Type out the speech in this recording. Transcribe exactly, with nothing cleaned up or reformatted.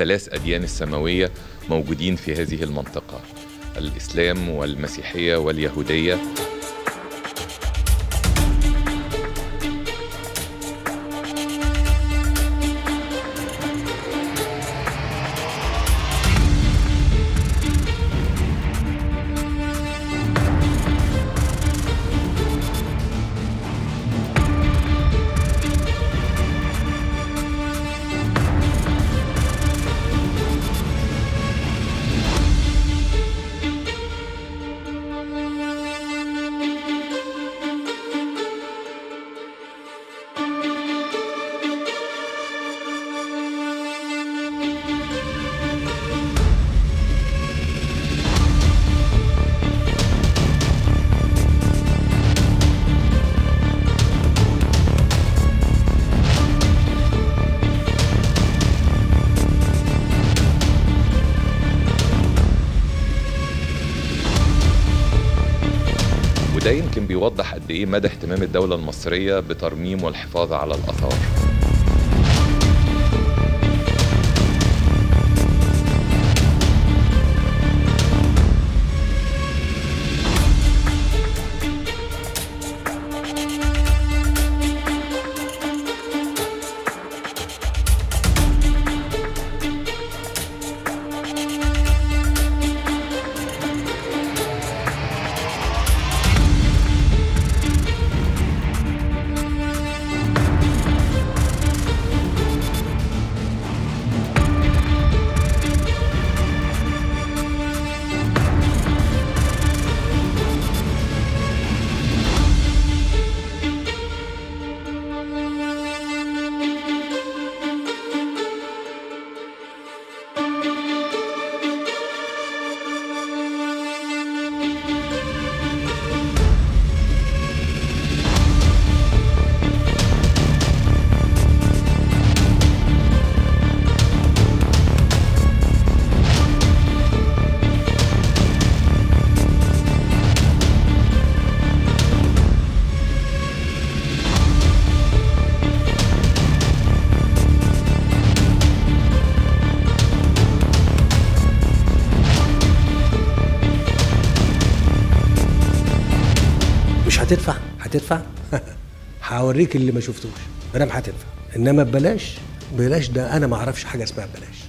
الثلاث أديان السماوية موجودين في هذه المنطقة، الإسلام والمسيحية واليهودية. ده يمكن بيوضح قد ايه مدى اهتمام الدولة المصرية بترميم والحفاظ على الآثار. مش هتدفع؟ هتدفع؟ هوريك اللي ما شفتوش، ما دام هتدفع، انما ببلاش بلاش ده انا ما اعرفش حاجه اسمها ببلاش.